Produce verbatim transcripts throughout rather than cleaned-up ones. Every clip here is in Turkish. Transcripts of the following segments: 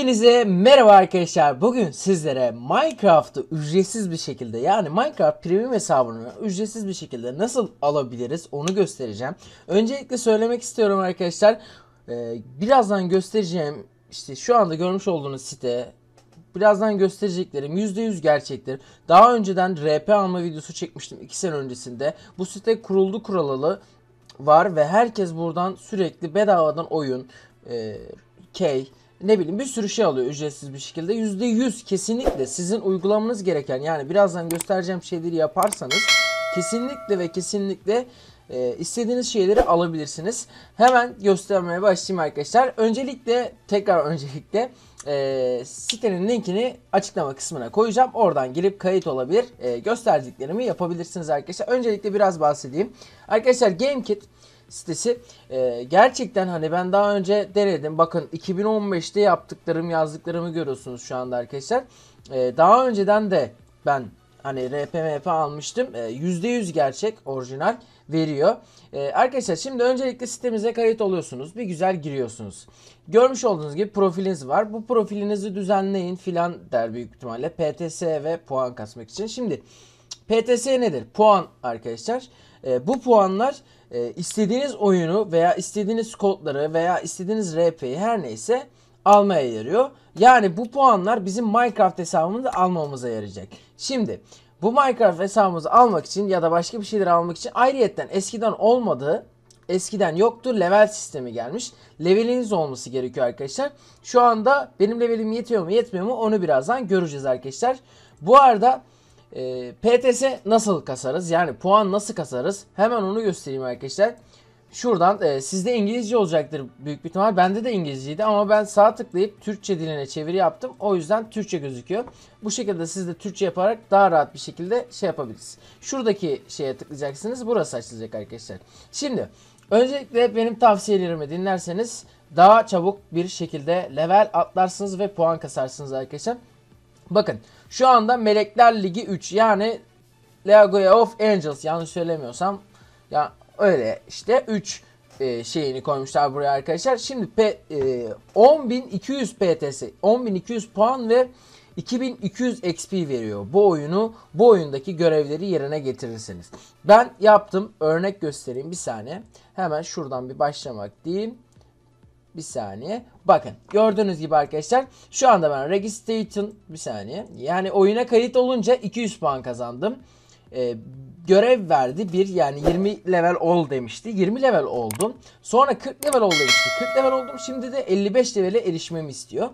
Hepinize merhaba arkadaşlar. Bugün sizlere Minecraft'ı ücretsiz bir şekilde, yani Minecraft Premium hesabını ücretsiz bir şekilde nasıl alabiliriz onu göstereceğim. Öncelikle söylemek istiyorum arkadaşlar. Ee, birazdan göstereceğim, işte şu anda görmüş olduğunuz site, birazdan göstereceklerim yüzde yüz gerçektir. Daha önceden R P alma videosu çekmiştim iki sene öncesinde. Bu site kuruldu kuralı var ve herkes buradan sürekli bedavadan oyun, e, key, ne bileyim bir sürü şey alıyor ücretsiz bir şekilde. yüzde yüz kesinlikle sizin uygulamanız gereken, yani birazdan göstereceğim şeyleri yaparsanız kesinlikle ve kesinlikle e, istediğiniz şeyleri alabilirsiniz. Hemen göstermeye başlayayım arkadaşlar. Öncelikle tekrar öncelikle e, sitenin linkini açıklama kısmına koyacağım. Oradan girip kayıt olabilir. E, gösterdiklerimi yapabilirsiniz arkadaşlar. Öncelikle biraz bahsedeyim. Arkadaşlar GameKit sitesi ee, gerçekten, hani ben daha önce denedim, bakın iki bin on beşte yaptıklarım, yazdıklarımı görüyorsunuz şu anda arkadaşlar. Ee, daha önceden de ben hani R P M F almıştım. ee, yüzde yüz gerçek, orijinal veriyor. Ee, arkadaşlar şimdi öncelikle sitemize kayıt oluyorsunuz, bir güzel giriyorsunuz. Görmüş olduğunuz gibi profiliniz var, bu profilinizi düzenleyin filan der büyük ihtimalle P T S ve puan kasmak için. Şimdi P T S nedir? Puan arkadaşlar. E, bu puanlar e, istediğiniz oyunu veya istediğiniz kodları veya istediğiniz R P'yi, her neyse, almaya yarıyor. Yani bu puanlar bizim Minecraft hesabımızı almamıza yarayacak. Şimdi bu Minecraft hesabımızı almak için ya da başka bir şeyler almak için ayrıyetten eskiden olmadığı, eskiden yoktu, level sistemi gelmiş. Leveliniz olması gerekiyor arkadaşlar. Şu anda benim levelim yetiyor mu yetmiyor mu onu birazdan göreceğiz arkadaşlar. Bu arada E, P T S nasıl kasarız, yani puan nasıl kasarız, hemen onu göstereyim arkadaşlar. Şuradan e, sizde İngilizce olacaktır büyük bir ihtimal, bende de İngilizceydi ama ben sağ tıklayıp Türkçe diline çeviri yaptım, o yüzden Türkçe gözüküyor. Bu şekilde siz de Türkçe yaparak daha rahat bir şekilde şey yapabiliriz. Şuradaki şeye tıklayacaksınız, burası açılacak arkadaşlar. Şimdi öncelikle benim tavsiyelerimi dinlerseniz daha çabuk bir şekilde level atlarsınız ve puan kasarsınız arkadaşlar. Bakın şu anda Melekler Ligi üç, yani League of Angels, yanlış söylemiyorsam ya, öyle işte üç e, şeyini koymuşlar buraya arkadaşlar. Şimdi e, on bin iki yüz P T S, on bin iki yüz puan ve iki bin iki yüz X P veriyor. Bu oyunu, bu oyundaki görevleri yerine getirirseniz. Ben yaptım, örnek göstereyim bir saniye. Hemen şuradan bir başlamak diyeyim. Bir saniye. Bakın gördüğünüz gibi arkadaşlar şu anda ben registration, bir saniye, yani oyuna kayıt olunca iki yüz puan kazandım. Ee, görev verdi bir, yani yirmi level ol demişti. yirmi level oldum. Sonra kırk level ol demişti. kırk level oldum. Şimdi de elli beş level'e erişmemi istiyor.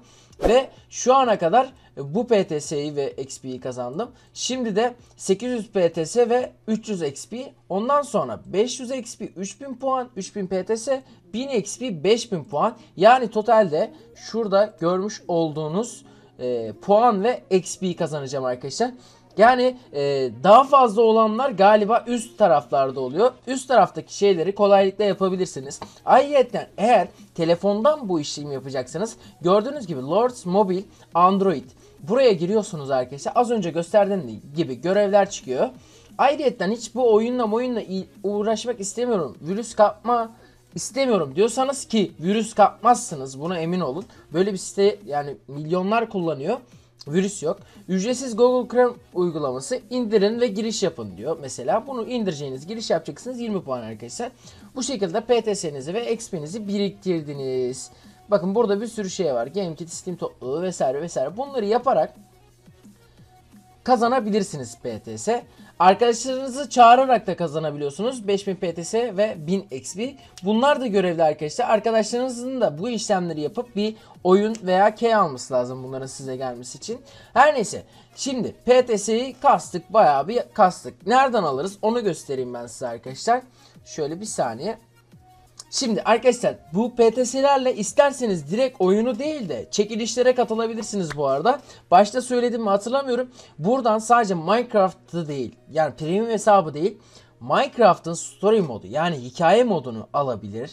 Ve şu ana kadar bu P T S'yi ve X P'yi kazandım. Şimdi de sekiz yüz P T S ve üç yüz X P. Ondan sonra beş yüz X P, üç bin puan, üç bin P T S, bin X P, beş bin puan. Yani totalde şurada görmüş olduğunuz e, puan ve X P kazanacağım arkadaşlar. Yani e, daha fazla olanlar galiba üst taraflarda oluyor. Üst taraftaki şeyleri kolaylıkla yapabilirsiniz. Ayrıca eğer telefondan bu işlemi yapacaksanız, gördüğünüz gibi Lords Mobile, Android, buraya giriyorsunuz arkadaşlar. Az önce gösterdiğim gibi görevler çıkıyor. Ayrıca hiç bu oyunla oyunla uğraşmak istemiyorum, virüs kapma istemiyorum diyorsanız, ki virüs kapmazsınız, buna emin olun. Böyle bir site, yani milyonlar kullanıyor. Virüs yok. Ücretsiz Google Chrome uygulaması indirin ve giriş yapın diyor. Mesela bunu indireceğiniz, giriş yapacaksınız, yirmi puan arkadaşlar. Bu şekilde P T S'nizi ve X P'nizi biriktirdiniz. Bakın burada bir sürü şey var. GameKit, Steam topluluğu vesaire vesaire. Bunları yaparak kazanabilirsiniz P T S. Arkadaşlarınızı çağırarak da kazanabiliyorsunuz. beş bin P T S ve bin X P. Bunlar da görevli arkadaşlar. Arkadaşlarınızın da bu işlemleri yapıp bir oyun veya key alması lazım bunların size gelmesi için. Her neyse. Şimdi P T S'yi kastık. Bayağı bir kastık. Nereden alırız onu göstereyim ben size arkadaşlar. Şöyle bir saniye. Şimdi arkadaşlar bu P T S'lerle isterseniz direkt oyunu değil de çekilişlere katılabilirsiniz bu arada. Başta söyledim mi hatırlamıyorum. Buradan sadece Minecraft'ı değil, yani premium hesabı değil, Minecraft'ın story modu, yani hikaye modunu alabilir.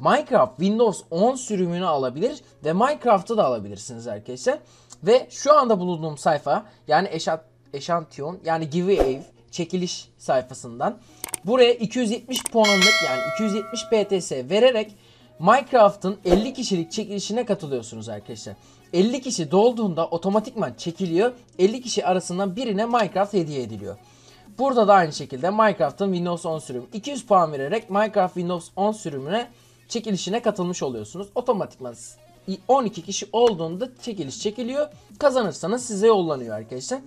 Minecraft Windows on sürümünü alabilir ve Minecraft'ı da alabilirsiniz arkadaşlar. Ve şu anda bulunduğum sayfa, yani eşant eşantiyon yani giveaway, çekiliş sayfasından buraya iki yüz yetmiş puanlık, yani iki yüz yetmiş P T S vererek Minecraft'ın elli kişilik çekilişine katılıyorsunuz arkadaşlar. elli kişi dolduğunda otomatikman çekiliyor. elli kişi arasından birine Minecraft hediye ediliyor. Burada da aynı şekilde Minecraft'ın Windows on sürümü iki yüz puan vererek Minecraft Windows on sürümüne çekilişine katılmış oluyorsunuz. Otomatikman on iki kişi olduğunda çekiliş çekiliyor. Kazanırsanız size yollanıyor arkadaşlar.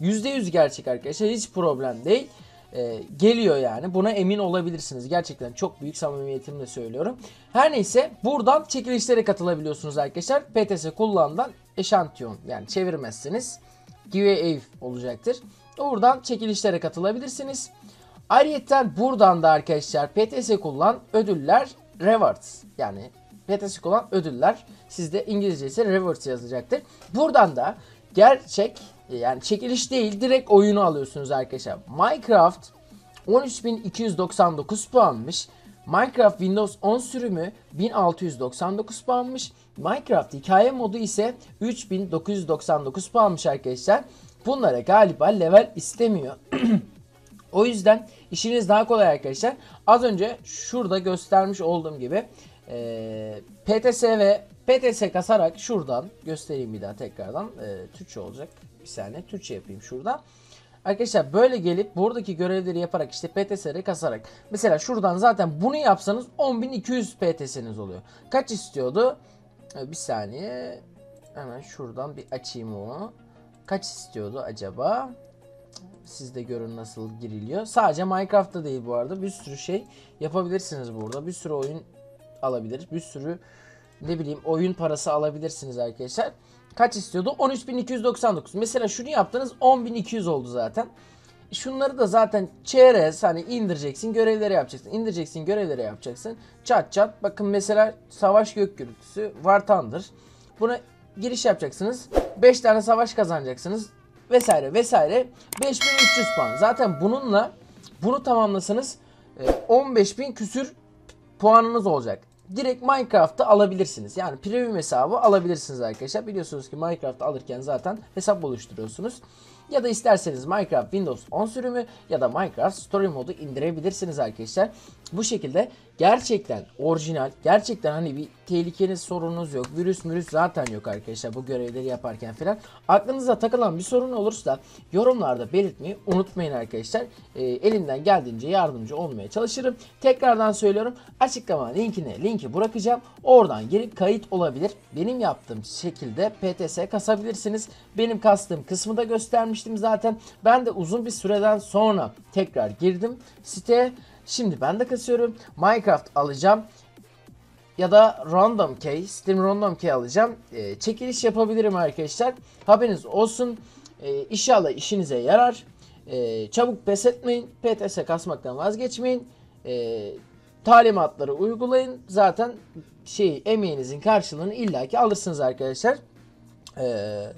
yüzde yüz gerçek arkadaşlar, hiç problem değil. Ee, geliyor yani, buna emin olabilirsiniz. Gerçekten çok büyük samimiyetimle söylüyorum. Her neyse, buradan çekilişlere katılabiliyorsunuz arkadaşlar. P T S kullanılan eşantiyon, yani çevirmezsiniz, giveaway olacaktır. Oradan çekilişlere katılabilirsiniz. Ayrıca buradan da arkadaşlar P T S kullan ödüller rewards, yani P T S kullan ödüller, sizde İngilizce ise rewards yazacaktır. Buradan da gerçek, yani çekiliş değil, direkt oyunu alıyorsunuz arkadaşlar. Minecraft on üç bin iki yüz doksan dokuz puanmış. Minecraft Windows on sürümü bin altı yüz doksan dokuz puanmış. Minecraft hikaye modu ise üç bin dokuz yüz doksan dokuz puanmış arkadaşlar. Bunlara galiba level istemiyor. O yüzden işiniz daha kolay arkadaşlar. Az önce şurada göstermiş olduğum gibi e, P T S ve P T S kasarak, şuradan göstereyim bir daha tekrardan. E, Türkçe olacak. Bir saniye, Türkçe yapayım şurada. Arkadaşlar böyle gelip buradaki görevleri yaparak, işte P T S'leri kasarak. Mesela şuradan zaten bunu yapsanız on bin iki yüz P T S'niz oluyor. Kaç istiyordu? Bir saniye. Hemen şuradan bir açayım onu. Kaç istiyordu acaba? Sizde görün nasıl giriliyor. Sadece Minecraft'ta değil bu arada. Bir sürü şey yapabilirsiniz burada. Bir sürü oyun alabilir. Bir sürü ne bileyim oyun parası alabilirsiniz arkadaşlar. Kaç istiyordu? on üç bin iki yüz doksan dokuz. Mesela şunu yaptınız, on bin iki yüz oldu zaten. Şunları da zaten çerez, hani indireceksin, görevleri yapacaksın. İndireceksin, görevleri yapacaksın. Çat çat. Bakın mesela savaş gök gürültüsü, War Thunder. Buna giriş yapacaksınız. beş tane savaş kazanacaksınız vesaire vesaire. beş bin üç yüz puan. Zaten bununla bunu tamamlasanız on beş bin küsür puanınız olacak. Direkt Minecraft'ı alabilirsiniz. Yani premium hesabı alabilirsiniz arkadaşlar. Biliyorsunuz ki Minecraft'ı alırken zaten hesap oluşturuyorsunuz. Ya da isterseniz Minecraft Windows on sürümü ya da Minecraft Story modu indirebilirsiniz arkadaşlar. Bu şekilde gerçekten orijinal, gerçekten hani bir tehlikeniz, sorununuz yok. Virüs mürüs zaten yok arkadaşlar bu görevleri yaparken falan. Aklınıza takılan bir sorun olursa yorumlarda belirtmeyi unutmayın arkadaşlar. Ee, elimden geldiğince yardımcı olmaya çalışırım. Tekrardan söylüyorum, açıklama linkine linki bırakacağım. Oradan girip kayıt olabilir. Benim yaptığım şekilde P T S kasabilirsiniz. Benim kastığım kısmı da göstermiş zaten. Ben de uzun bir süreden sonra tekrar girdim siteye. Şimdi ben de kasıyorum. Minecraft alacağım. Ya da random key, Steam random key alacağım. E, çekiliş yapabilirim arkadaşlar. Haberiniz olsun. E, inşallah işinize yarar. E, çabuk pes etmeyin. P T S kasmaktan vazgeçmeyin. E, talimatları uygulayın. Zaten şey, emeğinizin karşılığını illaki alırsınız arkadaşlar. Eee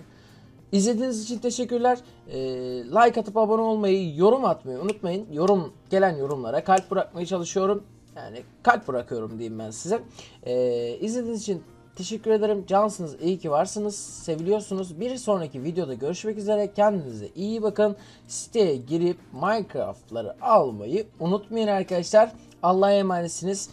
İzlediğiniz için teşekkürler. Ee, like atıp abone olmayı, yorum atmayı unutmayın. Yorum, gelen yorumlara kalp bırakmaya çalışıyorum. Yani kalp bırakıyorum diyeyim ben size. Ee, izlediğiniz için teşekkür ederim. Cansınız, iyi ki varsınız, seviliyorsunuz. Bir sonraki videoda görüşmek üzere. Kendinize iyi bakın. Siteye girip Minecraft'ları almayı unutmayın arkadaşlar. Allah'a emanetsiniz.